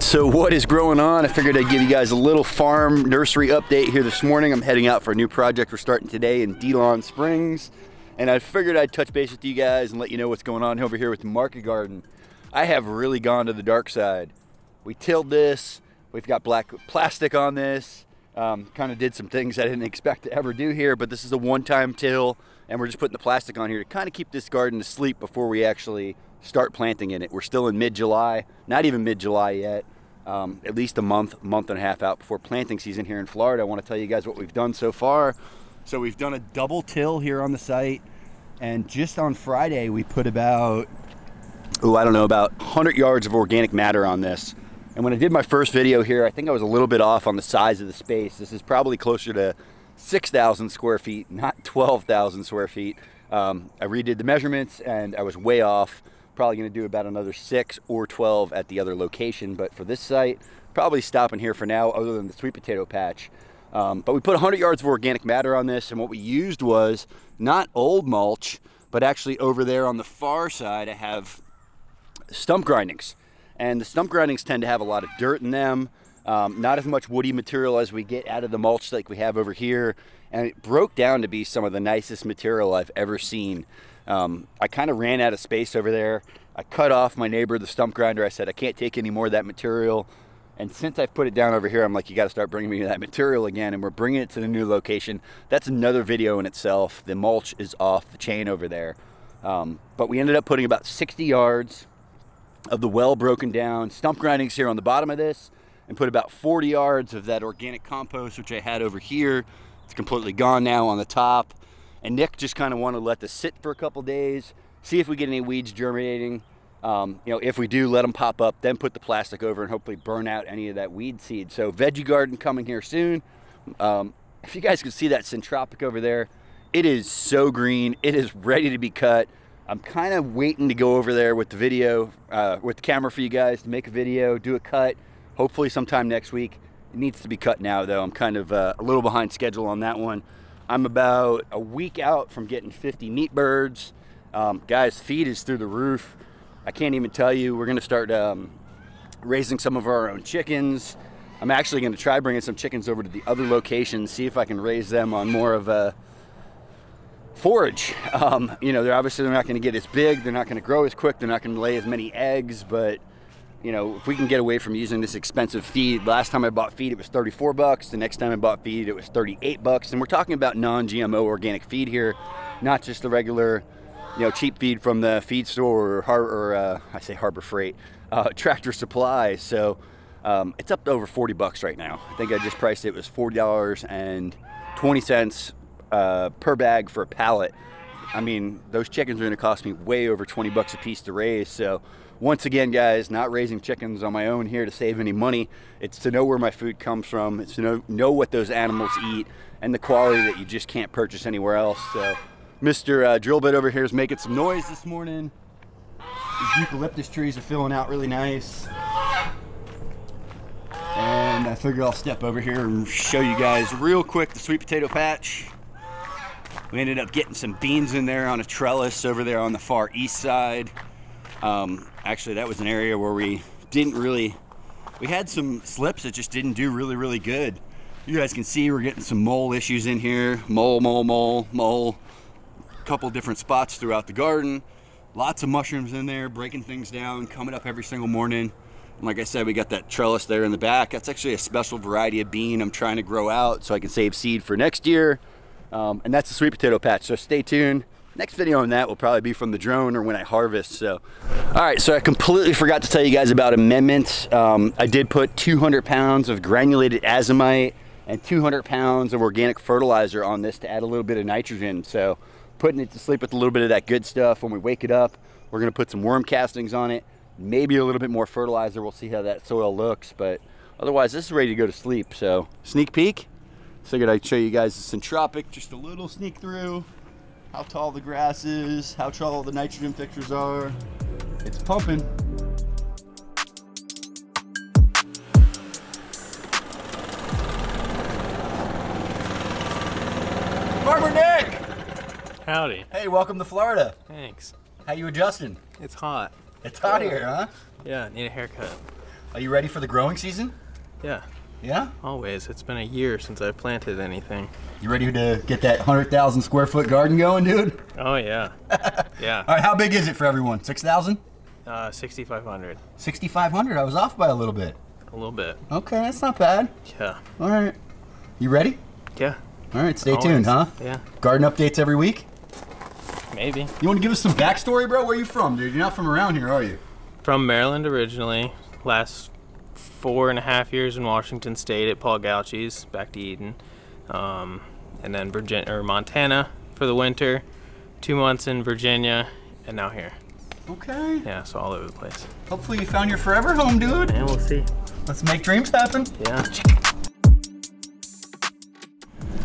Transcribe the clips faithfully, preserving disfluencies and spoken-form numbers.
So what is growing on? I figured I'd give you guys a little farm nursery update here this morning. I'm heading out for a new project we're starting today in Delon Springs, and I figured I'd touch base with you guys and let you know what's going on over here with the market garden. I have really gone to the dark side. We tilled this, we've got black plastic on this, um, kind of did some things I didn't expect to ever do here, but this is a one-time till, and we're just putting the plastic on here to kind of keep this garden asleep before we actually start planting in it. We're still in mid-July, not even mid-July yet, um, at least a month, month and a half out before planting season here in Florida. I want to tell you guys what we've done so far. So we've done a double till here on the site, and just on Friday we put about, oh, I don't know, about one hundred yards of organic matter on this. And when I did my first video here, I think I was a little bit off on the size of the space. This is probably closer to six thousand square feet, not twelve thousand square feet. Um, I redid the measurements and I was way off. Probably going to do about another six or twelve at the other location, but for this site, probably stopping here for now, other than the sweet potato patch. Um, but we put one hundred yards of organic matter on this, and what we used was not old mulch, but actually over there on the far side I have stump grindings, and the stump grindings tend to have a lot of dirt in them, um, not as much woody material as we get out of the mulch like we have over here, and it broke down to be some of the nicest material I've ever seen. Um, I kind of ran out of space over there. I cut off my neighbor, the stump grinder. I said, I can't take any more of that material. And since I've put it down over here, I'm like, you got to start bringing me that material again. And we're bringing it to the new location. That's another video in itself. The mulch is off the chain over there. Um, but we ended up putting about sixty yards of the well broken down stump grindings here on the bottom of this, and put about forty yards of that organic compost, which I had over here. It's completely gone now on the top. And Nick just kind of wanted to let this sit for a couple days, see if we get any weeds germinating. Um, you know, if we do, let them pop up, then put the plastic over and hopefully burn out any of that weed seed. So veggie garden coming here soon. Um, if you guys can see that Centropic over there, it is so green. It is ready to be cut. I'm kind of waiting to go over there with the video, uh, with the camera for you guys to make a video, do a cut, hopefully sometime next week. It needs to be cut now though. I'm kind of uh, a little behind schedule on that one. I'm about a week out from getting fifty neat birds. Um, guys, feed is through the roof. I can't even tell you. We're gonna start um, raising some of our own chickens. I'm actually gonna try bringing some chickens over to the other location, see if I can raise them on more of a forage. Um, you know, they're obviously they're not gonna get as big, they're not gonna grow as quick, they're not gonna lay as many eggs, but you know, if we can get away from using this expensive feed. Last time I bought feed, it was thirty-four bucks. The next time I bought feed, it was thirty-eight bucks. And we're talking about non-G M O organic feed here, not just the regular, you know, cheap feed from the feed store or, har or uh, I say Harbor Freight, uh, Tractor Supply. So um, it's up to over forty bucks right now. I think I just priced it, it was forty dollars and twenty cents uh, per bag for a pallet. I mean, those chickens are going to cost me way over twenty bucks a piece to raise. So once again, guys, not raising chickens on my own here to save any money. It's to know where my food comes from. It's to know, know what those animals eat and the quality that you just can't purchase anywhere else. So Mister Uh, drill bit over here is making some noise this morning. These eucalyptus trees are filling out really nice. And I figure I'll step over here and show you guys real quick the sweet potato patch. We ended up getting some beans in there on a trellis over there on the far east side. Um, actually, that was an area where we didn't really, we had some slips that just didn't do really, really good. You guys can see we're getting some mole issues in here. Mole, mole, mole, mole. A couple different spots throughout the garden. Lots of mushrooms in there, breaking things down, coming up every single morning. And like I said, we got that trellis there in the back. That's actually a special variety of bean I'm trying to grow out so I can save seed for next year. Um, and that's the sweet potato patch, so stay tuned. Next video on that will probably be from the drone or when I harvest. So all right, so I completely forgot to tell you guys about amendments. um, I did put two hundred pounds of granulated azomite and two hundred pounds of organic fertilizer on this to add a little bit of nitrogen, so putting it to sleep with a little bit of that good stuff. When we wake it up, we're going to put some worm castings on it, maybe a little bit more fertilizer. We'll see how that soil looks, but otherwise this is ready to go to sleep. So sneak peek, figured I'd show you guys the centropic, just a little sneak through, how tall the grass is, how tall the nitrogen fixtures are. It's pumping. Farmer Nick! Howdy. Hey, welcome to Florida. Thanks. How you adjusting? It's hot. It's hot yeah. here, huh? Yeah, I need a haircut. Are you ready for the growing season? Yeah. Yeah? Always. It's been a year since I've planted anything. You ready to get that one hundred thousand square foot garden going, dude? Oh, yeah. Yeah. All right, how big is it for everyone? six thousand? Uh, sixty-five hundred. sixty-five hundred? I was off by a little bit. A little bit. Okay, that's not bad. Yeah. All right. You ready? Yeah. All right, stay Always. tuned, huh? Yeah. Garden updates every week? Maybe. You want to give us some backstory, bro? Where are you from, dude? You're not from around here, are you? From Maryland originally. Last four and a half years in Washington State at Paul Gauchy's, Back to Eden, um, and then Virginia or Montana for the winter. Two months in Virginia, and now here. Okay. Yeah, so all over the place. Hopefully you found your forever home, dude. And we'll see. Let's make dreams happen. Yeah.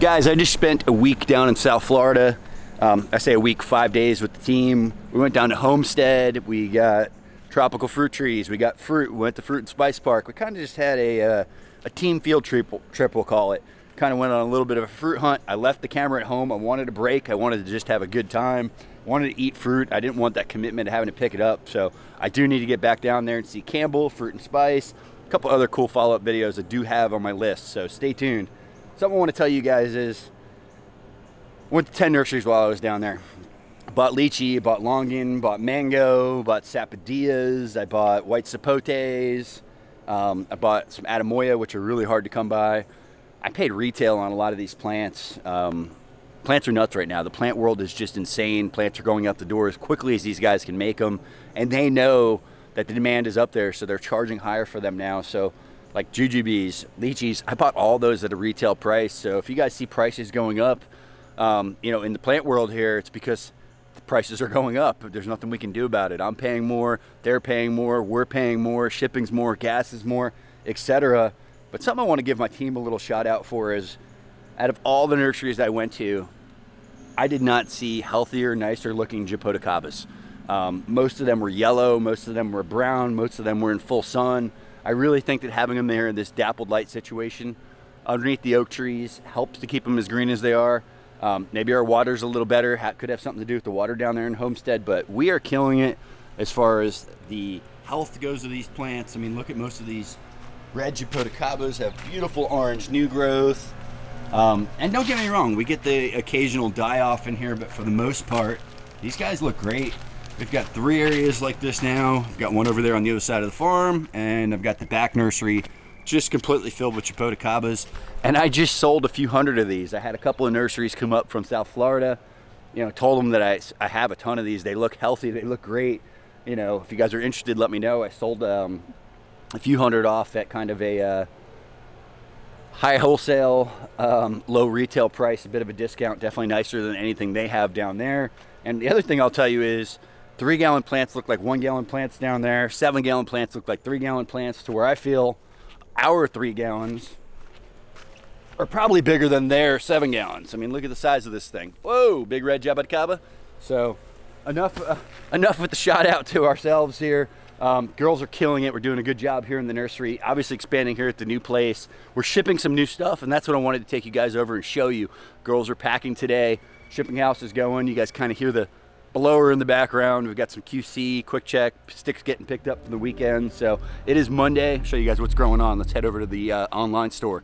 Guys, I just spent a week down in South Florida. Um, I say a week, five days with the team. We went down to Homestead. We got tropical fruit trees. We got fruit. We went to Fruit and Spice Park. We kind of just had a uh, a team field trip, trip, we'll call it. Kind of went on a little bit of a fruit hunt. I left the camera at home. I wanted a break. I wanted to just have a good time. I wanted to eat fruit. I didn't want that commitment of having to pick it up. So I do need to get back down there and see Campbell, Fruit and Spice, a couple other cool follow-up videos I do have on my list. So stay tuned. Something I want to tell you guys is, went to ten nurseries while I was down there. Bought lychee, bought longan, bought mango, bought sapodillas, I bought white sapotes, um, I bought some adamoya, which are really hard to come by. I paid retail on a lot of these plants. Um, plants are nuts right now. The plant world is just insane. Plants are going out the door as quickly as these guys can make them, and they know that the demand is up there, so they're charging higher for them now. So, like jujubes, lychees, I bought all those at a retail price. So if you guys see prices going up, Um, you know, in the plant world here, it's because the prices are going up. There's nothing we can do about it. I'm paying more, they're paying more, we're paying more, shipping's more, gas is more, et cetera. But something I want to give my team a little shout out for is, out of all the nurseries I went to, I did not see healthier, nicer looking Japotacabas. Um, most of them were yellow, most of them were brown, most of them were in full sun. I really think that having them there in this dappled light situation underneath the oak trees helps to keep them as green as they are. Um, maybe our water's a little better, ha could have something to do with the water down there in Homestead, but we are killing it as far as the health goes of these plants. I mean, look at most of these red Japotacabas have beautiful orange new growth. Um, and don't get me wrong, we get the occasional die-off in here, but for the most part, these guys look great. We've got three areas like this now. I've got one over there on the other side of the farm, and I've got the back nursery just completely filled with Japotacabas. And I just sold a few hundred of these. I had a couple of nurseries come up from South Florida, you know, told them that I, I have a ton of these. They look healthy, they look great. You know, if you guys are interested, let me know. I sold um, a few hundred off at kind of a uh, high wholesale, um, low retail price, a bit of a discount, definitely nicer than anything they have down there. And the other thing I'll tell you is, three gallon plants look like one gallon plants down there. Seven gallon plants look like three gallon plants, to where I feel our three gallons are probably bigger than their seven gallons. I mean, look at the size of this thing. Whoa, big red Japotacaba. So enough uh, enough with the shout out to ourselves here. Um, girls are killing it. We're doing a good job here in the nursery, obviously expanding here at the new place. We're shipping some new stuff, and that's what I wanted to take you guys over and show you. Girls are packing today. Shipping house is going. You guys kind of hear the blower in the background. We've got some Q C, quick check, sticks getting picked up for the weekend. So it is Monday. I'll show you guys what's going on. Let's head over to the uh, online store.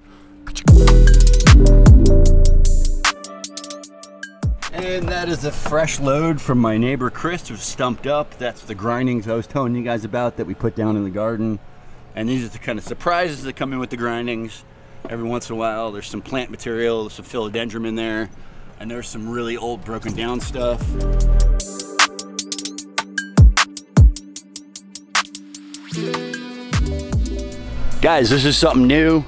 And that is a fresh load from my neighbor Chris, who's stumped up. That's the grindings I was telling you guys about that we put down in the garden. And these are the kind of surprises that come in with the grindings. Every once in a while, there's some plant material, there's some philodendron in there, and there's some really old broken down stuff. Guys, this is something new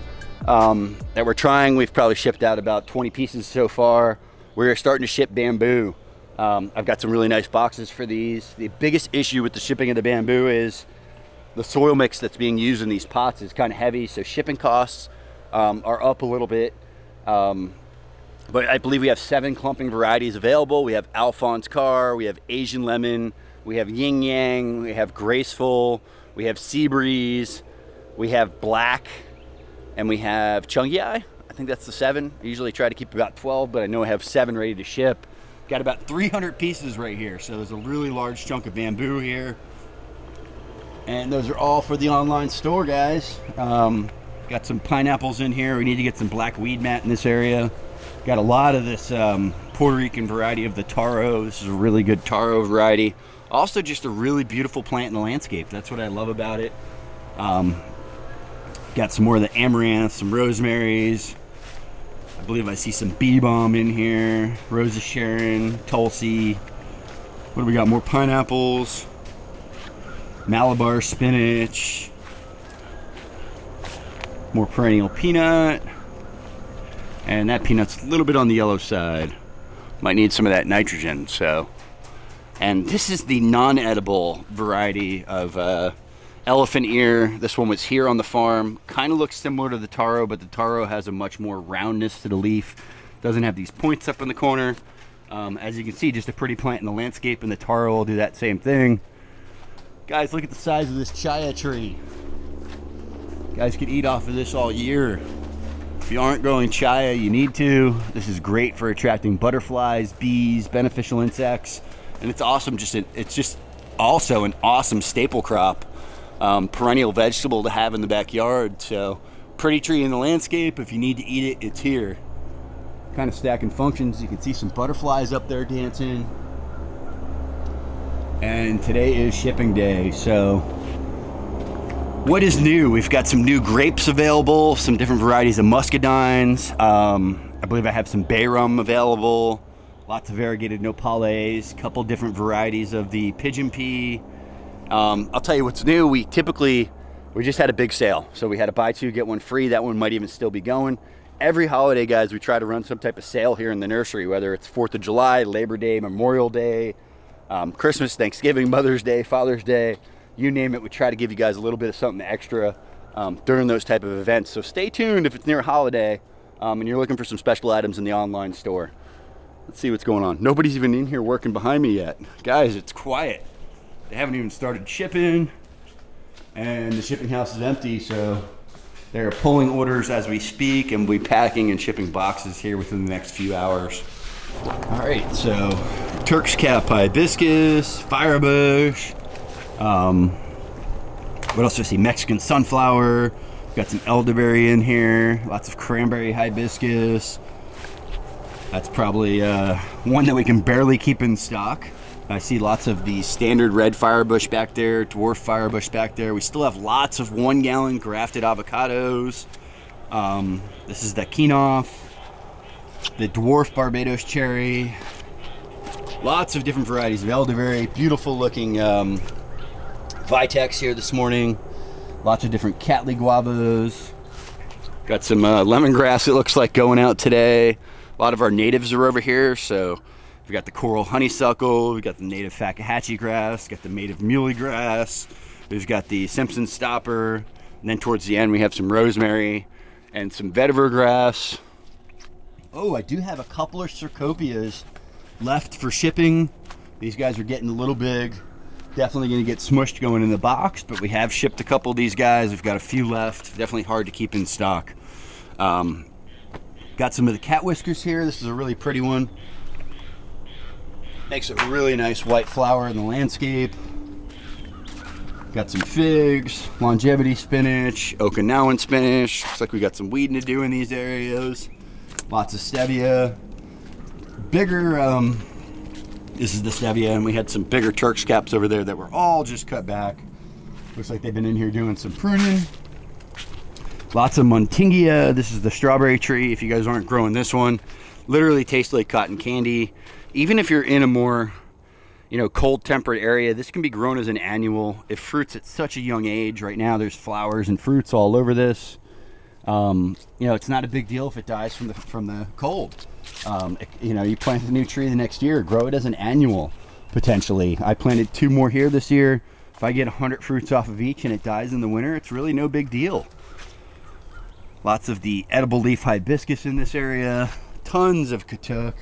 um, that we're trying. We've probably shipped out about twenty pieces so far. We're starting to ship bamboo. Um, I've got some really nice boxes for these. The biggest issue with the shipping of the bamboo is the soil mix that's being used in these pots is kind of heavy, so shipping costs um, are up a little bit. Um, but I believe we have seven clumping varieties available. We have Alphonse Carr, we have Asian Lemon, we have Yin Yang, we have Graceful, we have Sea Breeze, we have Black, and we have Chungi Eye. I think that's the seven. I usually try to keep about twelve, but I know I have seven ready to ship. Got about three hundred pieces right here, so there's a really large chunk of bamboo here. And those are all for the online store, guys. Um, got some pineapples in here. We need to get some black weed mat in this area. Got a lot of this um, Puerto Rican variety of the taro. This is a really good taro variety. Also just a really beautiful plant in the landscape. That's what I love about it. Um, got some more of the amaranth, some rosemaries. I believe I see some bee balm in here. Rose of Sharon, Tulsi. What do we got? More pineapples. Malabar spinach. More perennial peanut. And that peanut's a little bit on the yellow side. Might need some of that nitrogen, so. And this is the non-edible variety of uh, elephant ear. This one was here on the farm. Kind of looks similar to the taro, but the taro has a much more roundness to the leaf. Doesn't have these points up in the corner. Um, as you can see, just a pretty plant in the landscape, and the taro will do that same thing. Guys, look at the size of this chaya tree. You guys could eat off of this all year. If you aren't growing chaya, you need to. This is great for attracting butterflies, bees, beneficial insects. And it's awesome, just a, it's just also an awesome staple crop, um, perennial vegetable to have in the backyard. So pretty tree in the landscape. If you need to eat it, it's here. Kind of stacking functions. You can see some butterflies up there dancing. And today is shipping day. So what is new? We've got some new grapes available, some different varieties of muscadines. Um, I believe I have some bay rum available. Lots of variegated nopales, couple different varieties of the pigeon pea. Um, I'll tell you what's new. We typically, we just had a big sale. So we had a buy two, get one free. That one might even still be going. Every holiday, guys, we try to run some type of sale here in the nursery, whether it's fourth of July, Labor Day, Memorial Day, um, Christmas, Thanksgiving, Mother's Day, Father's Day, you name it. We try to give you guys a little bit of something extra um, during those type of events. So stay tuned if it's near a holiday um, and you're looking for some special items in the online store. Let's see what's going on. Nobody's even in here working behind me yet. Guys, it's quiet. They haven't even started shipping, and the shipping house is empty, so they're pulling orders as we speak, and we'll be packing and shipping boxes here within the next few hours. All right, so Turk's cat pie hibiscus, firebush. Um, what else do I see? Mexican sunflower. We've got some elderberry in here. Lots of cranberry hibiscus. That's probably uh, one that we can barely keep in stock. I see lots of the standard red firebush back there, dwarf firebush back there. We still have lots of one gallon grafted avocados. Um, this is the quinoa, the dwarf Barbados cherry. Lots of different varieties of elderberry. Beautiful looking um, vitex here this morning. Lots of different Cattleya guavas. Got some uh, lemongrass, it looks like, going out today. A lot of our natives are over here, so we've got the coral honeysuckle, we've got the native Fakahatchee grass, got the native muley grass, we've got the Simpson Stopper, and then towards the end we have some rosemary and some vetiver grass. Oh, I do have a couple of Cercopias left for shipping. These guys are getting a little big. Definitely going to get smushed going in the box, but we have shipped a couple of these guys. We've got a few left. Definitely hard to keep in stock. Um, Got some of the cat whiskers here. This is a really pretty one. Makes a really nice white flower in the landscape. Got some figs, longevity spinach, Okinawan spinach. Looks like we got some weeding to do in these areas. Lots of stevia. Bigger, um, this is the stevia, and we had some bigger Turk's caps over there that were all just cut back. Looks like they've been in here doing some pruning. Lots of Muntingia. This is the strawberry tree. If you guys aren't growing this one, literally tastes like cotton candy. Even if you're in a more, you know, cold temperate area, this can be grown as an annual. It fruits at such a young age. Right now there's flowers and fruits all over this. Um, you know, it's not a big deal if it dies from the, from the cold. Um, it, you know, you plant a new tree the next year, grow it as an annual, potentially. I planted two more here this year. If I get one hundred fruits off of each and it dies in the winter, it's really no big deal. Lots of the edible leaf hibiscus in this area, tons of katuk,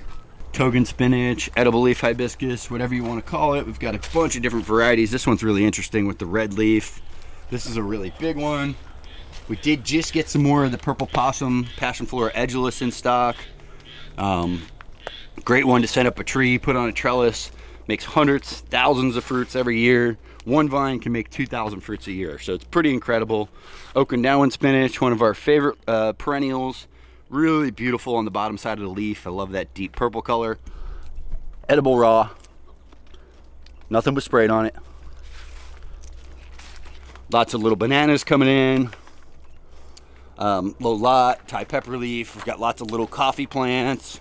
Togan spinach, edible leaf hibiscus, whatever you want to call it. We've got a bunch of different varieties. This one's really interesting with the red leaf. This is a really big one. We did just get some more of the purple possum, passion flora edulis in stock. Um, great one to set up a tree, put on a trellis, makes hundreds, thousands of fruits every year. One vine can make two thousand fruits a year, so it's pretty incredible. Okinawan spinach, one of our favorite uh, perennials. Really beautiful on the bottom side of the leaf. I love that deep purple color. Edible raw. Nothing but sprayed on it. Lots of little bananas coming in. Um, Lolot, Thai pepper leaf. We've got lots of little coffee plants.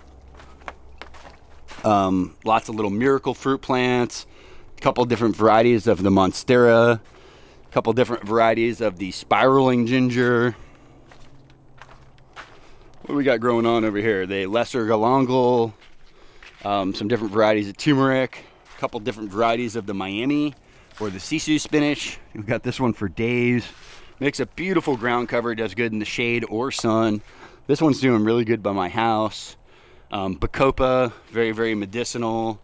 Um, lots of little miracle fruit plants. A couple different varieties of the monstera. A couple different varieties of the spiraling ginger. What do we got growing on over here? The lesser galangal, um, some different varieties of turmeric, a couple different varieties of the Miami or the sisu spinach. We've got this one for days. Makes a beautiful ground cover, does good in the shade or sun. This one's doing really good by my house. Um, Bacopa, very, very medicinal.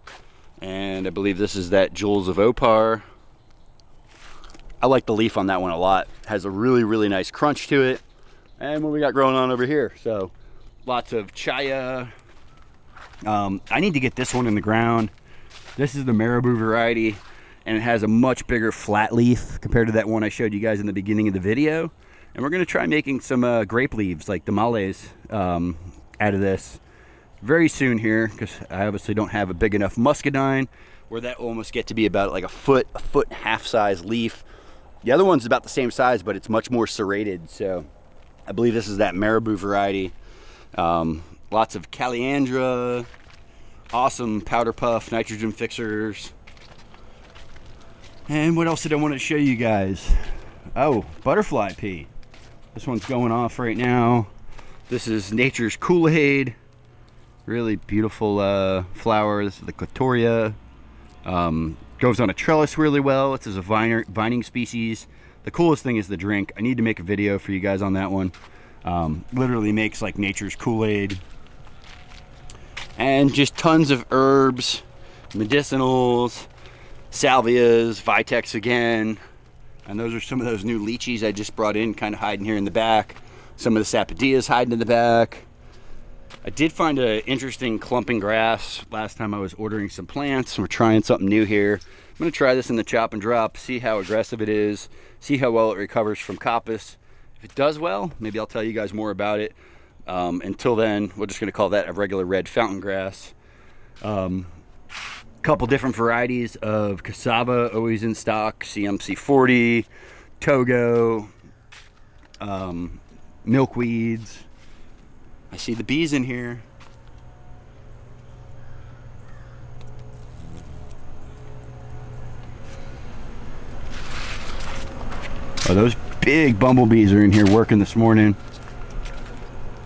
And I believe this is that Jewels of Opar. I like the leaf on that one a lot. Has a really, really nice crunch to it. And what we got growing on over here, so lots of chaya. um I need to get this one in the ground. This is the marabou variety, and it has a much bigger flat leaf compared to that one I showed you guys in the beginning of the video. And we're going to try making some uh, grape leaves like tamales um out of this very soon here, because I obviously don't have a big enough muscadine where that will almost get to be about like a foot a foot and a half size leaf. The other one's about the same size, but it's much more serrated. So I believe this is that marabou variety. Um, lots of calyandra, awesome powder puff, nitrogen fixers. And what else did I want to show you guys? Oh, butterfly pea. This one's going off right now. This is nature's Kool-Aid. Really beautiful uh, flower. This is the Clitoria. Um, goes on a trellis really well. This is a viner, vining species. The coolest thing is the drink. I need to make a video for you guys on that one. Um, literally makes like nature's Kool-Aid. And just tons of herbs, medicinals, salvias, vitex again. And those are some of those new lychees I just brought in, kind of hiding here in the back. Some of the sapodias hiding in the back. I did find an interesting clumping grass last time I was ordering some plants. We're trying something new here. I'm going to try this in the chop and drop, see how aggressive it is, see how well it recovers from coppice. If it does well, maybe I'll tell you guys more about it. Um, until then, we're just going to call that a regular red fountain grass. A um, couple different varieties of cassava, always in stock, C M C forty, Togo, um, milkweeds. I see the bees in here. Oh, those big bumblebees are in here working this morning.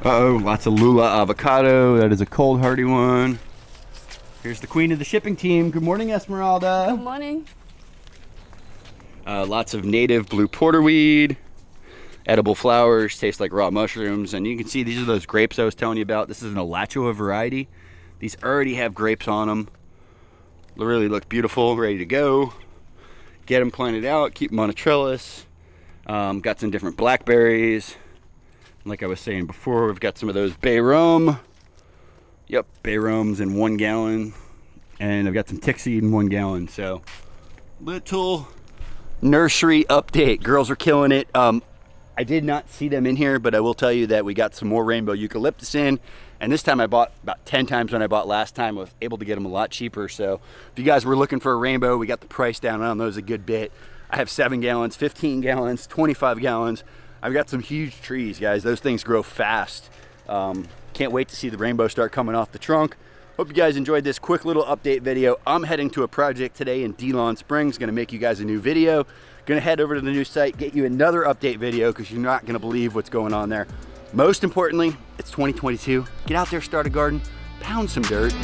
Uh-oh, lots of Lula avocado. That is a cold hardy one. Here's the queen of the shipping team. Good morning, Esmeralda. Good morning. Uh, lots of native blue porterweed. Edible flowers, taste like raw mushrooms. And you can see these are those grapes I was telling you about. This is an Alachua variety. These already have grapes on them. They really look beautiful, ready to go. Get them planted out, keep them on a trellis. Um, got some different blackberries. Like I was saying before, we've got some of those bay rum. Yep, bay rum's in one gallon. And I've got some tick seed in one gallon. So, little nursery update. Girls are killing it. Um, I did not see them in here, but I will tell you that we got some more rainbow eucalyptus in. And this time I bought about ten times what I bought last time. I was able to get them a lot cheaper. So, if you guys were looking for a rainbow, we got the price down on those a good bit. I have seven gallons, fifteen gallons, twenty-five gallons. I've got some huge trees, guys. Those things grow fast. Um, can't wait to see the rainbow start coming off the trunk. Hope you guys enjoyed this quick little update video. I'm heading to a project today in Delon Springs. Gonna make you guys a new video. Gonna head over to the new site, get you another update video, because you're not gonna believe what's going on there. Most importantly, it's twenty twenty-two. Get out there, start a garden, pound some dirt.